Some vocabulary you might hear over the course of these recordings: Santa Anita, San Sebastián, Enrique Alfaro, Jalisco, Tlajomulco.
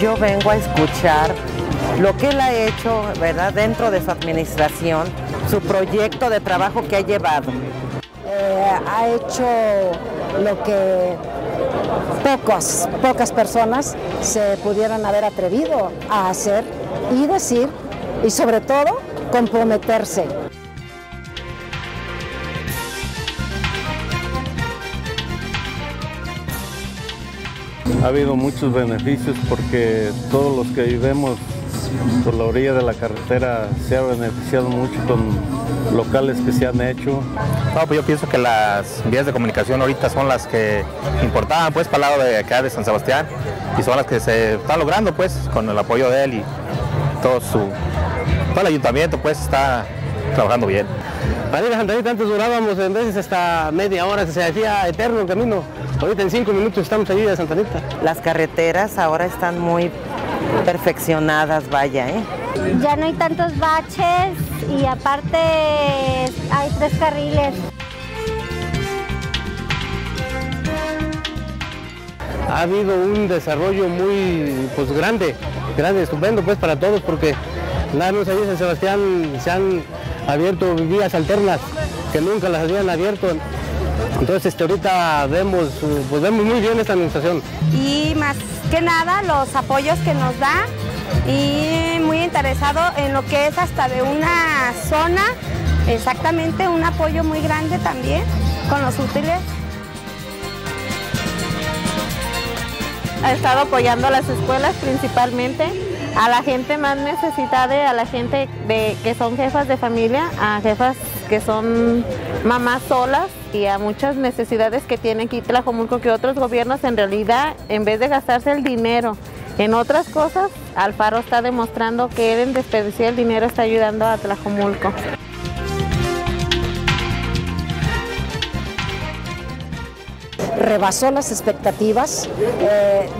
Yo vengo a escuchar lo que él ha hecho, ¿verdad?, dentro de su administración, su proyecto de trabajo que ha llevado. Ha hecho lo que pocas personas se pudieran haber atrevido a hacer y decir, y sobre todo, comprometerse. Ha habido muchos beneficios porque todos los que vivimos por la orilla de la carretera se ha beneficiado mucho con locales que se han hecho. No, pues yo pienso que las vías de comunicación ahorita son las que importaban pues para el lado de acá de San Sebastián y son las que se están logrando pues con el apoyo de él y todo el ayuntamiento pues está trabajando bien. Para ir a Santa Anita antes durábamos en veces hasta media hora, se hacía eterno el camino. Ahorita en 5 minutos estamos allí de Santa Anita. Las carreteras ahora están muy perfeccionadas, vaya, ¿eh? Ya no hay tantos baches y aparte hay 3 carriles. Ha habido un desarrollo muy pues grande, estupendo pues para todos porque nada más allí en San Sebastián se han abierto vías alternas que nunca las habían abierto. Entonces ahorita vemos muy bien esta administración. Y más que nada los apoyos que nos da y muy interesado en lo que es hasta de una zona, exactamente un apoyo muy grande también con los útiles. Ha estado apoyando a las escuelas principalmente, a la gente más necesitada, a la gente que son jefas de familia, a jefas que son mamás solas y a muchas necesidades que tiene aquí Tlajomulco, que otros gobiernos en realidad, en vez de gastarse el dinero en otras cosas, Alfaro está demostrando que él en desperdiciar el dinero está ayudando a Tlajomulco. Rebasó las expectativas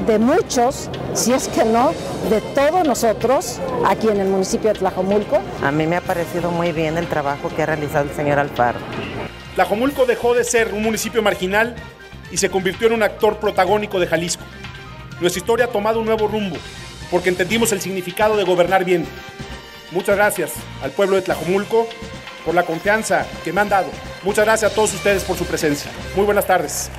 de muchos, si es que no, de todos nosotros aquí en el municipio de Tlajomulco. A mí me ha parecido muy bien el trabajo que ha realizado el señor Alfaro. Tlajomulco dejó de ser un municipio marginal y se convirtió en un actor protagónico de Jalisco. Nuestra historia ha tomado un nuevo rumbo porque entendimos el significado de gobernar bien. Muchas gracias al pueblo de Tlajomulco por la confianza que me han dado. Muchas gracias a todos ustedes por su presencia. Muy buenas tardes.